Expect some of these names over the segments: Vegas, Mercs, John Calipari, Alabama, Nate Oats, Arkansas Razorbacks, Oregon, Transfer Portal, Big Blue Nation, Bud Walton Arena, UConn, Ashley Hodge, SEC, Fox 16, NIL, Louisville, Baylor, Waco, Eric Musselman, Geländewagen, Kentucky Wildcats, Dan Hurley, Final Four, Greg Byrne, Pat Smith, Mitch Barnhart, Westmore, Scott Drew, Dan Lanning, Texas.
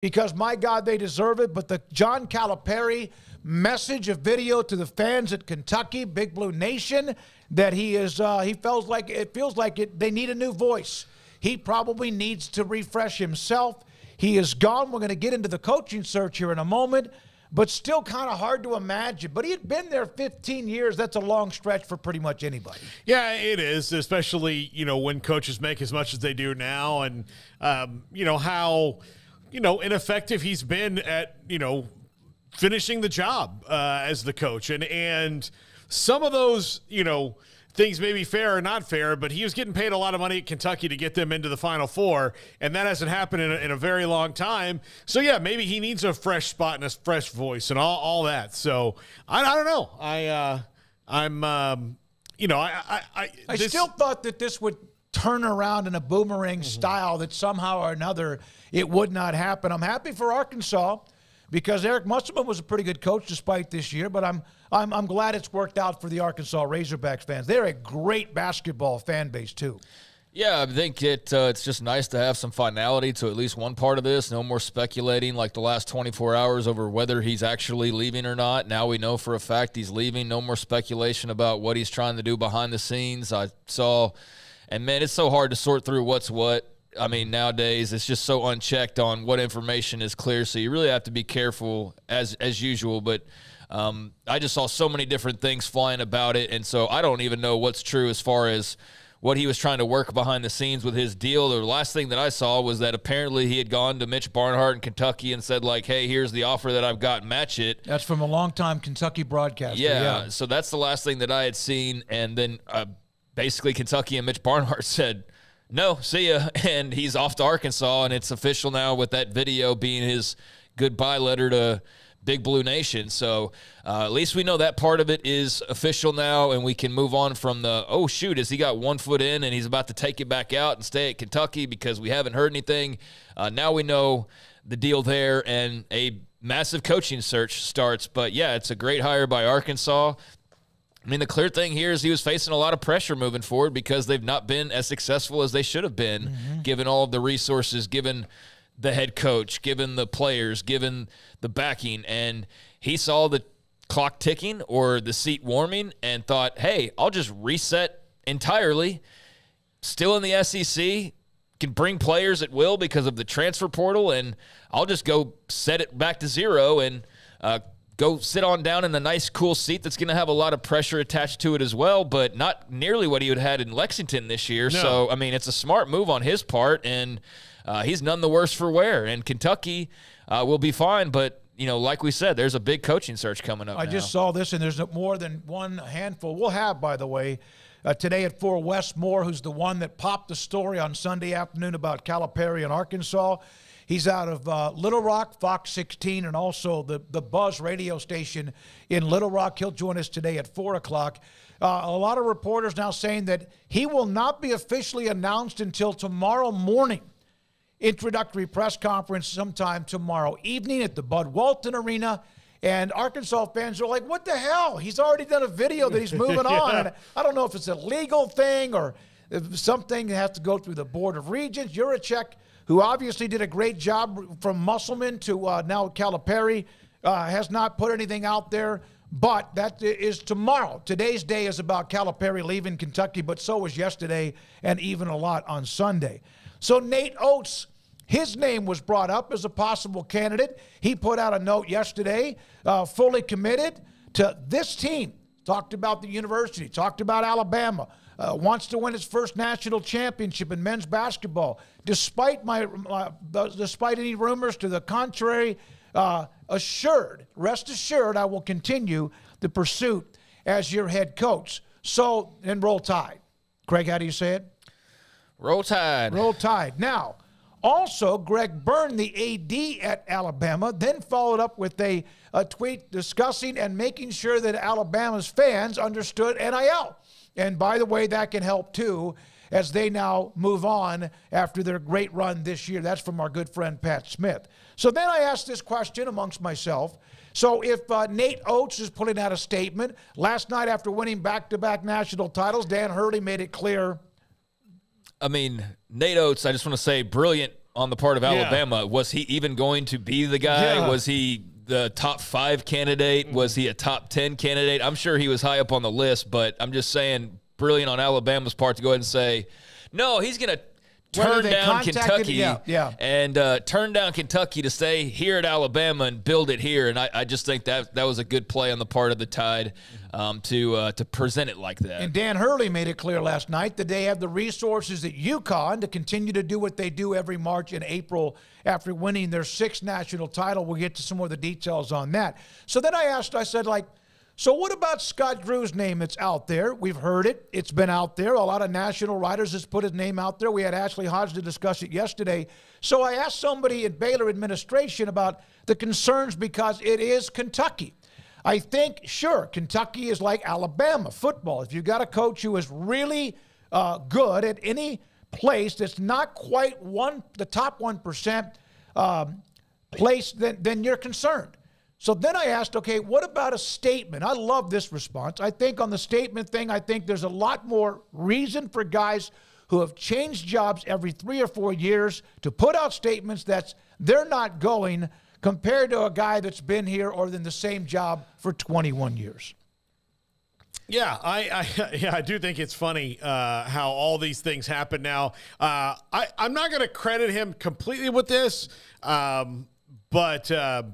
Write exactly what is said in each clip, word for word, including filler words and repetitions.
because, my God, they deserve it. But the John Calipari message of video to the fans at Kentucky, Big Blue Nation, that he is uh, he feels like it feels like it they need a new voice. He probably needs to refresh himself. He is gone. We're going to get into the coaching search here in a moment, but still kind of hard to imagine. But he had been there fifteen years. That's a long stretch for pretty much anybody. Yeah, it is, especially, you know, when coaches make as much as they do now, and, um, you know, how, you know, ineffective he's been at, you know, finishing the job uh, as the coach. And, and some of those, you know, things may be fair or not fair, but he was getting paid a lot of money at Kentucky to get them into the Final Four, and that hasn't happened in a, in a very long time. So, yeah, maybe he needs a fresh spot and a fresh voice and all, all that. So, I, I don't know. I, uh, I'm, um, you know, I, I, I, I still thought that this would turn around in a boomerang mm-hmm. style, that somehow or another it would not happen. I'm happy for Arkansas, because Eric Musselman was a pretty good coach despite this year, but I'm, I'm, I'm glad it's worked out for the Arkansas Razorbacks fans. They're a great basketball fan base, too. Yeah, I think it, uh, it's just nice to have some finality to at least one part of this. No more speculating like the last twenty-four hours over whether he's actually leaving or not. Now we know for a fact he's leaving. No more speculation about what he's trying to do behind the scenes. I saw, and, man, it's so hard to sort through what's what. I mean, nowadays it's just so unchecked on what information is clear, so you really have to be careful as as usual. But um, I just saw so many different things flying about it, and so I don't even know what's true as far as what he was trying to work behind the scenes with his deal. The last thing that I saw was that apparently he had gone to Mitch Barnhart in Kentucky and said, like, hey, here's the offer that I've got, match it. That's from a long-time Kentucky broadcaster. Yeah, yeah, so that's the last thing that I had seen, and then uh, basically Kentucky and Mitch Barnhart said, no, see ya, and he's off to Arkansas, and it's official now with that video being his goodbye letter to Big Blue Nation. So uh, at least we know that part of it is official now, and we can move on from the, oh, shoot, has he got one foot in and he's about to take it back out and stay at Kentucky because we haven't heard anything. Uh, now we know the deal there, and a massive coaching search starts. But, yeah, it's a great hire by Arkansas. I mean, the clear thing here is he was facing a lot of pressure moving forward because they've not been as successful as they should have been, mm-hmm. given all of the resources, given the head coach, given the players, given the backing. And he saw the clock ticking or the seat warming and thought, hey, I'll just reset entirely, still in the S E C, can bring players at will because of the transfer portal, and I'll just go set it back to zero and uh go sit on down in the nice, cool seat that's going to have a lot of pressure attached to it as well, but not nearly what he would have had in Lexington this year. No. So, I mean, it's a smart move on his part, and uh, he's none the worse for wear. And Kentucky uh, will be fine, but, you know, like we said, there's a big coaching search coming up I now. Just saw this, and there's more than one handful. We'll have, by the way, uh, today at four, Westmore, who's the one that popped the story on Sunday afternoon about Calipari in Arkansas. He's out of uh, Little Rock, Fox sixteen, and also the, the Buzz radio station in Little Rock. He'll join us today at four o'clock. Uh, a lot of reporters now saying that he will not be officially announced until tomorrow morning. Introductory press conference sometime tomorrow evening at the Bud Walton Arena. And Arkansas fans are like, what the hell? He's already done a video that he's moving yeah. on. And I don't know if it's a legal thing or if something that has to go through the Board of Regents. You're a check. Who obviously did a great job from Musselman to uh, now Calipari, uh, has not put anything out there, but that is tomorrow. Today's day is about Calipari leaving Kentucky, but so was yesterday and even a lot on Sunday. So Nate Oats, his name was brought up as a possible candidate. He put out a note yesterday, uh, fully committed to this team. Talked about the university, talked about Alabama. Uh, wants to win its first national championship in men's basketball. Despite my, uh, despite any rumors to the contrary, uh, assured, rest assured, I will continue the pursuit as your head coach. So, and roll tide. Greg, how do you say it? Roll tide. Roll tide. Now, also, Greg Byrne, the A D at Alabama, then followed up with a, a tweet discussing and making sure that Alabama's fans understood N I L. And by the way, that can help too as they now move on after their great run this year. That's from our good friend Pat Smith. So then I asked this question amongst myself. So if uh, Nate Oats is putting out a statement, last night after winning back-to-back national titles, Dan Hurley made it clear. I mean, Nate Oats, I just want to say, brilliant on the part of Alabama. Yeah. Was he even going to be the guy? Yeah. Was he the top five candidate? Was he a top ten candidate? I'm sure he was high up on the list, but I'm just saying, brilliant on Alabama's part to go ahead and say, no, he's going to turn down Kentucky yeah, yeah. and uh, turn down Kentucky to stay here at Alabama and build it here. And I, I just think that that was a good play on the part of the Tide um, to uh, to present it like that. And Dan Hurley made it clear last night that they have the resources at UConn to continue to do what they do every March and April after winning their sixth national title. We'll get to some more of the details on that. So then I asked, I said, like, so what about Scott Drew's name that's out there? We've heard it. It's been out there. A lot of national writers has put his name out there. We had Ashley Hodge to discuss it yesterday. So I asked somebody in Baylor administration about the concerns because it is Kentucky. I think, sure, Kentucky is like Alabama football. If you've got a coach who is really uh, good at any place that's not quite one, the top one percent um, place, then, then you're concerned. So then I asked, okay, what about a statement? I love this response. I think on the statement thing, I think there's a lot more reason for guys who have changed jobs every three or four years to put out statements that they're not going compared to a guy that's been here or in the same job for twenty-one years. Yeah, I, I yeah I do think it's funny uh, how all these things happen now. Uh, I, I'm not going to credit him completely with this, um, but uh, –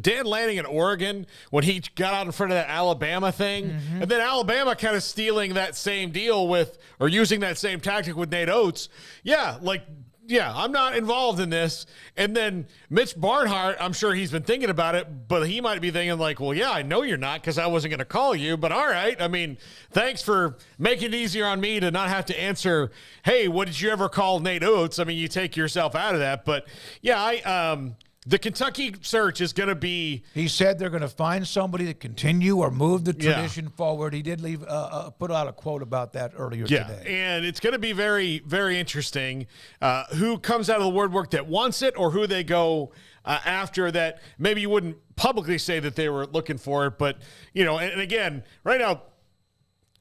Dan Lanning in Oregon, when he got out in front of that Alabama thing, mm-hmm. and then Alabama kind of stealing that same deal with, or using that same tactic with Nate Oats. Yeah, like, yeah, I'm not involved in this. And then Mitch Barnhart, I'm sure he's been thinking about it, but he might be thinking like, well, yeah, I know you're not because I wasn't going to call you, but all right. I mean, thanks for making it easier on me to not have to answer, hey, what did you ever call Nate Oats? I mean, you take yourself out of that. But, yeah, I um, – the Kentucky search is going to be... He said they're going to find somebody to continue or move the tradition yeah. forward. He did leave, uh, uh, put out a quote about that earlier yeah. today. And it's going to be very, very interesting uh, who comes out of the woodwork that wants it or who they go uh, after that. Maybe you wouldn't publicly say that they were looking for it, but, you know, and, and again, right now,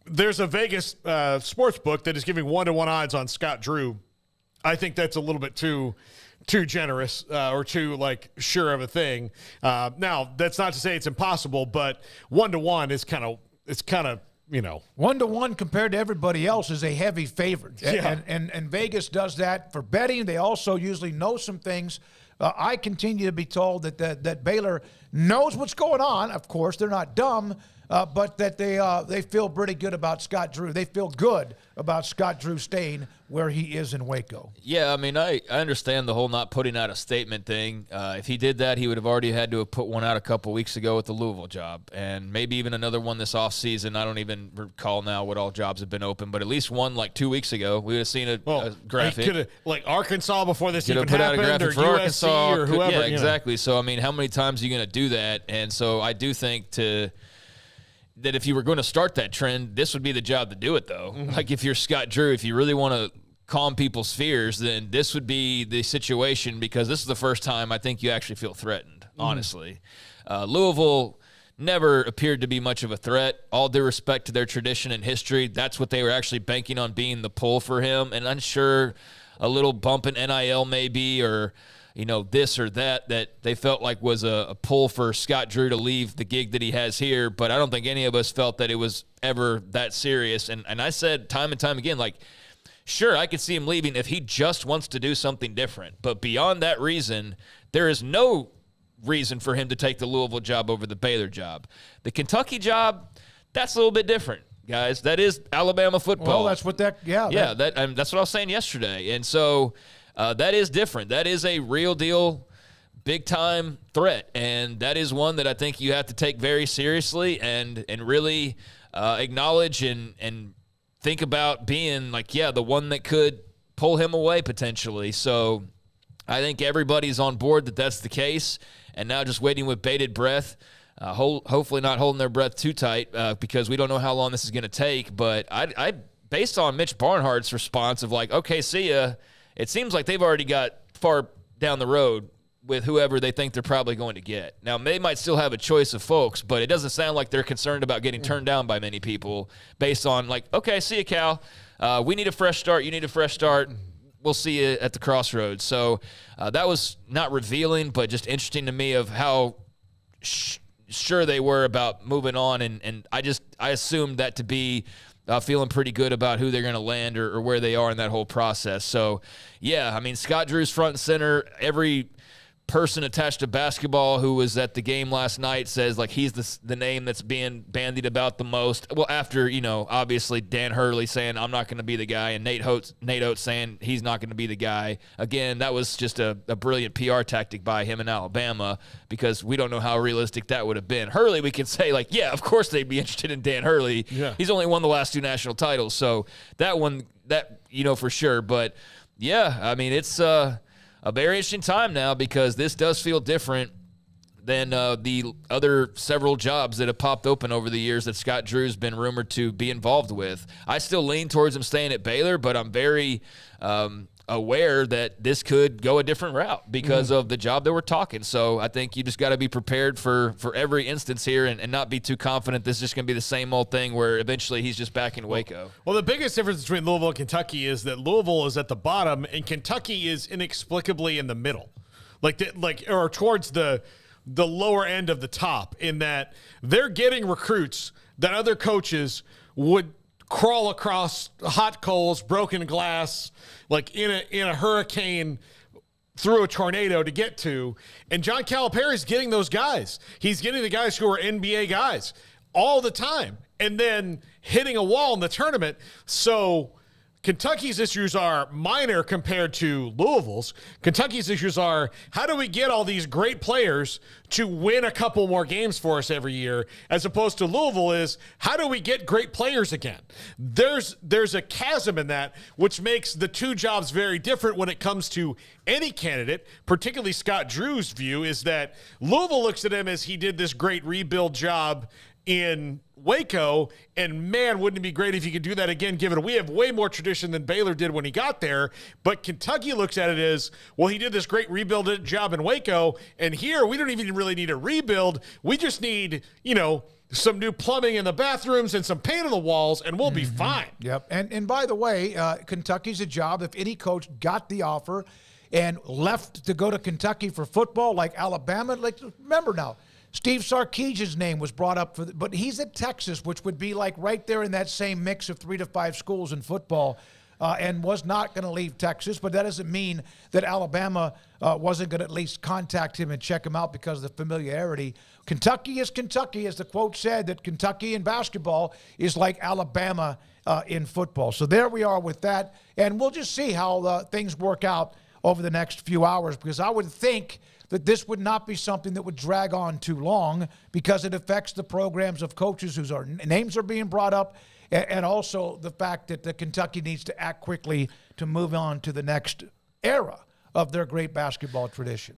there's a Vegas uh, sports book that is giving one-to-one odds on Scott Drew. I think that's a little bit too... too generous uh, or too like sure of a thing. Uh, now that's not to say it's impossible, but one to one is kind of it's kind of you know one to one compared to everybody else is a heavy favorite. Yeah. And, and and Vegas does that for betting. They also usually know some things. Uh, I continue to be told that, that that Baylor knows what's going on. Of course, they're not dumb, uh, but that they uh, they feel pretty good about Scott Drew. They feel good about Scott Drew staying where he is in Waco. Yeah, I mean, I, I understand the whole not putting out a statement thing. Uh, if he did that, he would have already had to have put one out a couple weeks ago with the Louisville job, and maybe even another one this offseason. I don't even recall now what all jobs have been open, but at least one like two weeks ago. We would have seen a, well, a graphic. Like Arkansas before this even put happened, out a graphic or for U S C Arkansas, or whoever. Could, yeah, exactly. Know. So, I mean, how many times are you going to do that? And so I do think to – that if you were going to start that trend, this would be the job to do it, though. Mm-hmm. Like, if you're Scott Drew, if you really want to calm people's fears, then this would be the situation because this is the first time I think you actually feel threatened, mm-hmm. honestly. Uh, Louisville never appeared to be much of a threat. All due respect to their tradition and history, that's what they were actually banking on being the pull for him. And I'm sure a little bump in N I L maybe or – you know, this or that, that they felt like was a, a pull for Scott Drew to leave the gig that he has here. But I don't think any of us felt that it was ever that serious. And, and I said time and time again, like, sure, I could see him leaving if he just wants to do something different. But beyond that reason, there is no reason for him to take the Louisville job over the Baylor job. The Kentucky job, that's a little bit different. Guys, that is Alabama football. Well, that's what that, yeah. Yeah, that, that I mean, that's what I was saying yesterday. And so... Uh, that is different. That is a real deal, big time threat, and that is one that I think you have to take very seriously and and really uh, acknowledge and and think about being like, yeah, the one that could pull him away potentially. So I think everybody's on board that that's the case, and now just waiting with bated breath. Uh, ho hopefully not holding their breath too tight uh, because we don't know how long this is going to take. But I, I, based on Mitch Barnhart's response of like, okay, see ya. It seems like they've already got far down the road with whoever they think they're probably going to get. Now, they might still have a choice of folks, but it doesn't sound like they're concerned about getting turned down by many people based on, like, okay, see you, Cal. Uh, we need a fresh start. You need a fresh start. we'll see you at the crossroads. So uh, that was not revealing, but just interesting to me of how sh sure they were about moving on. And, and I just, I assumed that to be uh, feeling pretty good about who they're going to land or, or where they are in that whole process. So, yeah, I mean, Scott Drew's front and center. Every person attached to basketball who was at the game last night says, like, he's the, the name that's being bandied about the most. Well, after, you know, obviously Dan Hurley saying, I'm not going to be the guy, and Nate Oats, Nate Oats saying he's not going to be the guy. Again, that was just a, a brilliant P R tactic by him in Alabama, because we don't know how realistic that would have been. Hurley, we can say, like, yeah, of course they'd be interested in Dan Hurley. Yeah. He's only won the last two national titles. So that one, that, you know, for sure. But, yeah, I mean, it's uh, – a very interesting time now, because this does feel different than uh, the other several jobs that have popped open over the years that Scott Drew's been rumored to be involved with. I still lean towards him staying at Baylor, but I'm very um, aware that this could go a different route because mm-hmm. of the job that we're talking. So I think you just got to be prepared for, for every instance here, and, and not be too confident this is just going to be the same old thing where eventually he's just back in Waco. Well, well, the biggest difference between Louisville and Kentucky is that Louisville is at the bottom and Kentucky is inexplicably in the middle, like the, like or towards the the lower end of the top, in that they're getting recruits that other coaches would crawl across hot coals, broken glass, like in a in a hurricane, through a tornado to get to. And John Calipari's getting those guys. He's getting the guys who are N B A guys all the time, and then hitting a wall in the tournament. So Kentucky's issues are minor compared to Louisville's. Kentucky's issues are, how do we get all these great players to win a couple more games for us every year, as opposed to Louisville is, how do we get great players again? There's, there's a chasm in that, which makes the two jobs very different when it comes to any candidate. Particularly Scott Drew's view is that Louisville looks at him as, he did this great rebuild job in Waco, and man, wouldn't it be great if you could do that again, given we have way more tradition than Baylor did when he got there. But Kentucky looks at it as, well, he did this great rebuild job in Waco, and here we don't even really need a rebuild. We just need, you know, some new plumbing in the bathrooms and some paint on the walls, and we'll mm-hmm. be fine. Yep. And and by the way, uh, Kentucky's a job, if any coach got the offer and left to go to Kentucky for football, like Alabama, like, remember now, Steve Sarkisian's name was brought up, for the, but he's at Texas, which would be like right there in that same mix of three to five schools in football, uh, and was not going to leave Texas. But that doesn't mean that Alabama uh, wasn't going to at least contact him and check him out because of the familiarity. Kentucky is Kentucky, as the quote said, that Kentucky in basketball is like Alabama uh, in football. So there we are with that, and we'll just see how uh, things work out over the next few hours, because I would think that this would not be something that would drag on too long, because it affects the programs of coaches whose are, names are being brought up, and, and also the fact that the Kentucky needs to act quickly to move on to the next era of their great basketball tradition.